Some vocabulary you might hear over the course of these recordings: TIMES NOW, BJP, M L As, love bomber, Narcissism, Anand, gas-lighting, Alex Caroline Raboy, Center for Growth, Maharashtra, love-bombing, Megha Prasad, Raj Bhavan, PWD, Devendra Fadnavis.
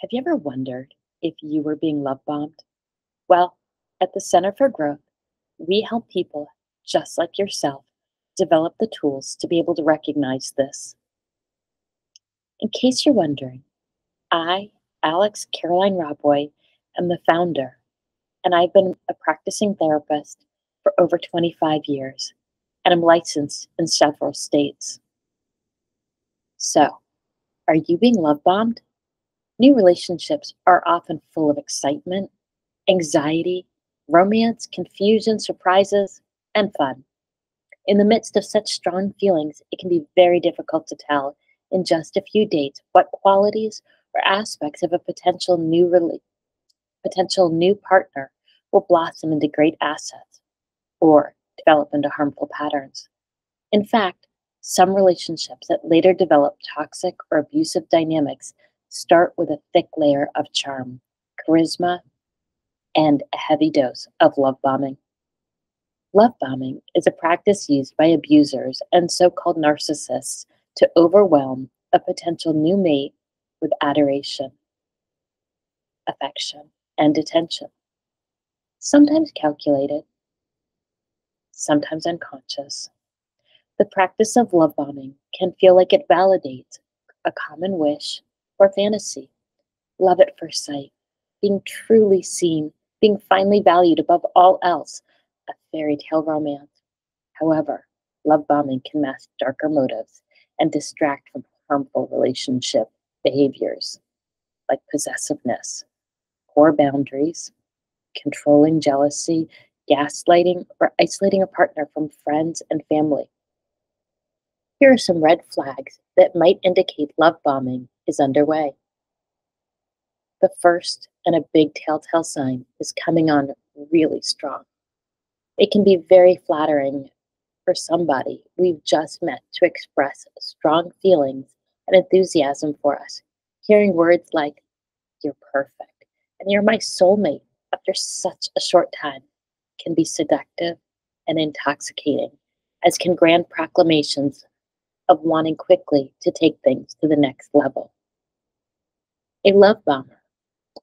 Have you ever wondered if you were being love bombed? Well, at the Center for Growth, we help people just like yourself develop the tools to be able to recognize this. In case you're wondering, I, Alex Caroline Raboy, am the founder, and I've been a practicing therapist for over 25 years, and I'm licensed in several states. So, are you being love bombed? New relationships are often full of excitement, anxiety, romance, confusion, surprises, and fun. In the midst of such strong feelings, it can be very difficult to tell in just a few dates what qualities or aspects of a potential new partner will blossom into great assets or develop into harmful patterns. In fact, some relationships that later develop toxic or abusive dynamics start with a thick layer of charm, charisma, and a heavy dose of love bombing. Love bombing is a practice used by abusers and so-called narcissists to overwhelm a potential new mate with adoration, affection, and attention. Sometimes calculated, sometimes unconscious. The practice of love bombing can feel like it validates a common wish or fantasy, love at first sight, being truly seen, being finally valued above all else, a fairy tale romance. However, love bombing can mask darker motives and distract from harmful relationship behaviors like possessiveness, poor boundaries, controlling jealousy, gaslighting, or isolating a partner from friends and family. Here are some red flags that might indicate love bombing is underway. The first and a big telltale sign is coming on really strong. It can be very flattering for somebody we've just met to express strong feelings and enthusiasm for us. Hearing words like, "You're perfect," and "You're my soulmate" after such a short time can be seductive and intoxicating, as can grand proclamations of wanting quickly to take things to the next level. A love bomber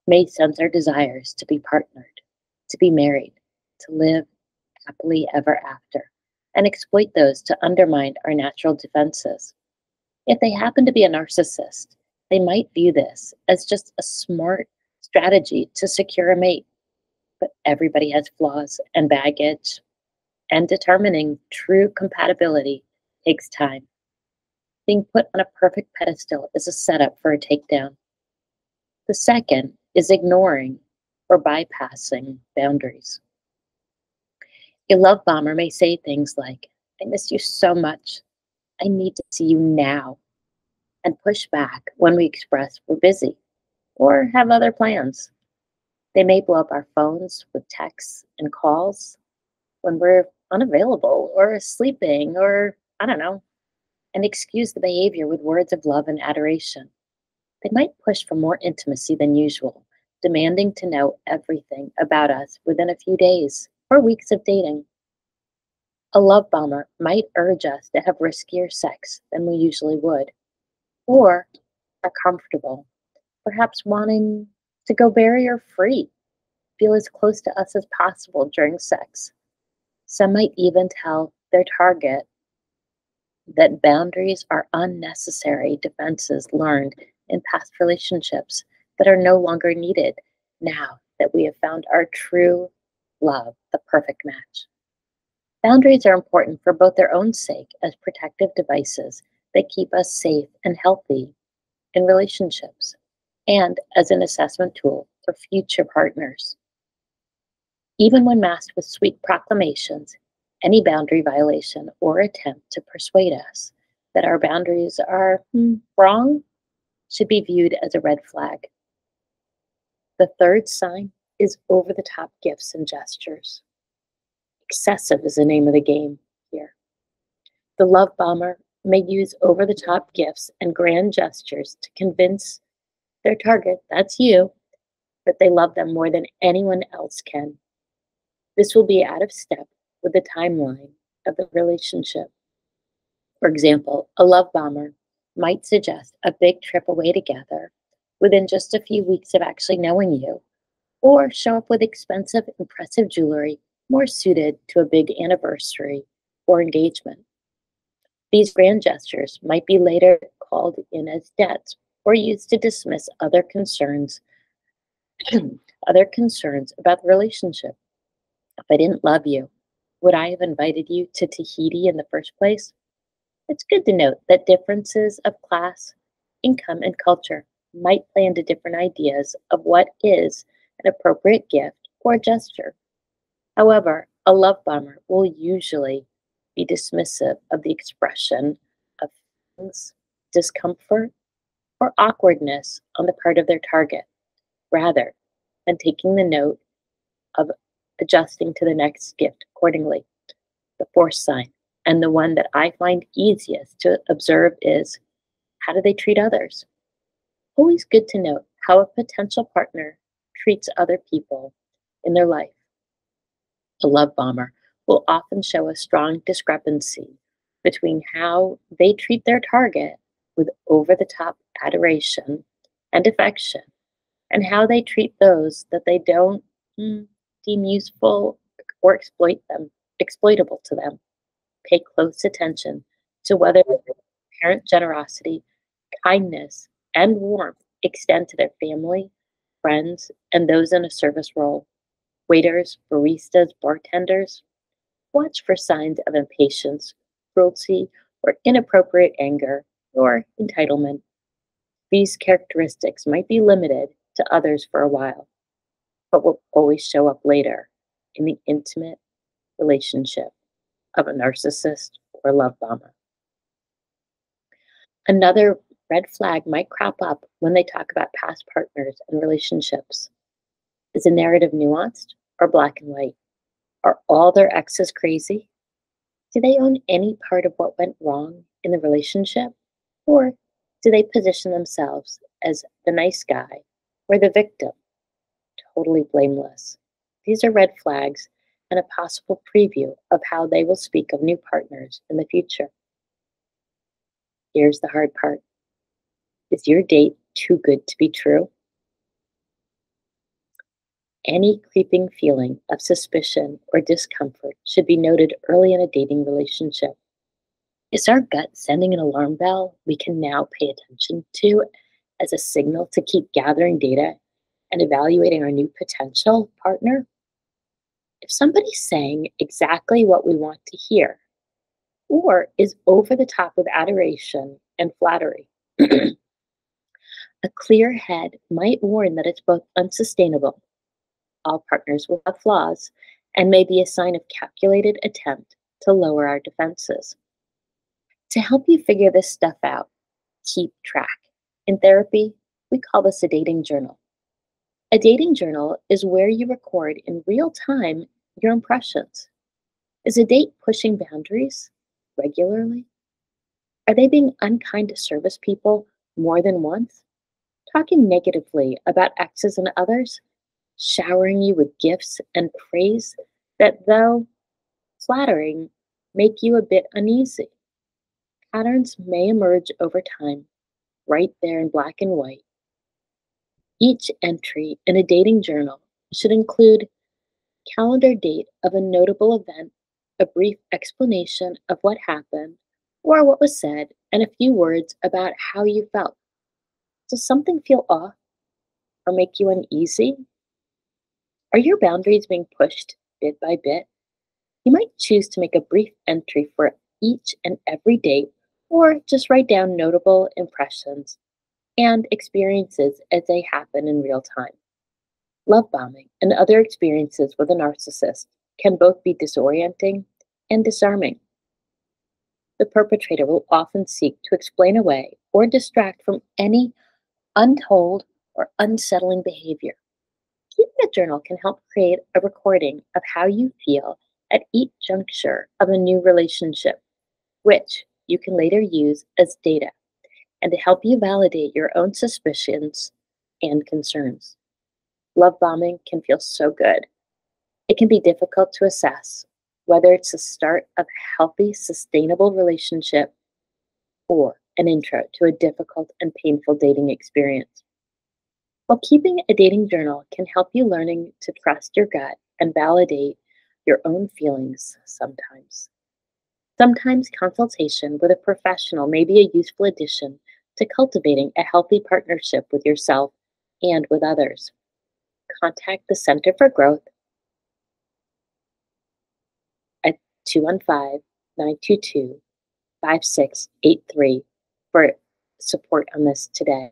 may sense our desires to be partnered, to be married, to live happily ever after, and exploit those to undermine our natural defenses. If they happen to be a narcissist, they might view this as just a smart strategy to secure a mate. But everybody has flaws and baggage, and determining true compatibility takes time. Being put on a perfect pedestal is a setup for a takedown. The second is ignoring or bypassing boundaries. A love bomber may say things like, "I miss you so much. I need to see you now," and push back when we express we're busy or have other plans. They may blow up our phones with texts and calls when we're unavailable or sleeping or, I don't know, and excuse the behavior with words of love and adoration. They might push for more intimacy than usual, demanding to know everything about us within a few days or weeks of dating. A love bomber might urge us to have riskier sex than we usually would, or are comfortable, perhaps wanting to go barrier-free, feel as close to us as possible during sex. Some might even tell their target that boundaries are unnecessary defenses learned in past relationships that are no longer needed now that we have found our true love, the perfect match. Boundaries are important for both their own sake as protective devices that keep us safe and healthy in relationships, and as an assessment tool for future partners. Even when masked with sweet proclamations, any boundary violation or attempt to persuade us that our boundaries are wrong should be viewed as a red flag. The third sign is over-the-top gifts and gestures. Excessive is the name of the game here. The love bomber may use over-the-top gifts and grand gestures to convince their target, that's you, that they love them more than anyone else can. This will be out of step with the timeline of the relationship. For example, a love bomber might suggest a big trip away together within just a few weeks of actually knowing you, or show up with expensive, impressive jewelry more suited to a big anniversary or engagement. These grand gestures might be later called in as debts or used to dismiss other concerns about the relationship. If I didn't love you, would I have invited you to Tahiti in the first place? It's good to note that differences of class, income, and culture might play into different ideas of what is an appropriate gift or gesture. However, a love bomber will usually be dismissive of the expression of feelings, discomfort, or awkwardness on the part of their target, rather than taking the note of adjusting to the next gift accordingly. The fourth sign, and the one that I find easiest to observe, is how do they treat others? Always good to note how a potential partner treats other people in their life. A love bomber will often show a strong discrepancy between how they treat their target with over-the-top adoration and affection, and how they treat those that they don't deem useful or exploitable to them. Pay close attention to whether apparent generosity, kindness, and warmth extend to their family, friends, and those in a service role. Waiters, baristas, bartenders. Watch for signs of impatience, cruelty, or inappropriate anger or entitlement. These characteristics might be limited to others for a while, but will always show up later in the intimate relationship of a narcissist or love bomber. Another red flag might crop up when they talk about past partners and relationships. Is the narrative nuanced or black and white? Are all their exes crazy? Do they own any part of what went wrong in the relationship? Or do they position themselves as the nice guy or the victim, totally blameless? These are red flags and a possible preview of how they will speak of new partners in the future. Here's the hard part. Is your date too good to be true? Any creeping feeling of suspicion or discomfort should be noted early in a dating relationship. Is our gut sending an alarm bell we can now pay attention to as a signal to keep gathering data and evaluating our new potential partner? If somebody's saying exactly what we want to hear, or is over the top with adoration and flattery, a clear head might warn that it's both unsustainable. All partners will have flaws and may be a sign of calculated attempt to lower our defenses. To help you figure this stuff out, keep track. In therapy, we call this a dating journal. A dating journal is where you record in real time your impressions. Is a date pushing boundaries regularly? Are they being unkind to service people more than once? Talking negatively about exes and others? Showering you with gifts and praise that, though flattering, make you a bit uneasy? Patterns may emerge over time, right there in black and white. Each entry in a dating journal should include calendar date of a notable event, a brief explanation of what happened or what was said, and a few words about how you felt. Does something feel off or make you uneasy? Are your boundaries being pushed bit by bit? You might choose to make a brief entry for each and every date, or just write down notable impressions and experiences as they happen in real time. Love bombing and other experiences with a narcissist can both be disorienting and disarming. The perpetrator will often seek to explain away or distract from any untold or unsettling behavior. Keeping a journal can help create a recording of how you feel at each juncture of a new relationship, which you can later use as data and to help you validate your own suspicions and concerns. Love bombing can feel so good. It can be difficult to assess whether it's the start of a healthy, sustainable relationship or an intro to a difficult and painful dating experience. While keeping a dating journal can help you learning to trust your gut and validate your own feelings sometimes. Sometimes consultation with a professional may be a useful addition to cultivating a healthy partnership with yourself and with others. Contact the Center for Growth at 215-922-5683 for support on this today.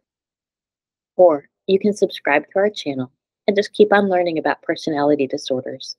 Or you can subscribe to our channel and just keep on learning about personality disorders.